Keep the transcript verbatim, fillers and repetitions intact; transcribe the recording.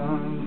one.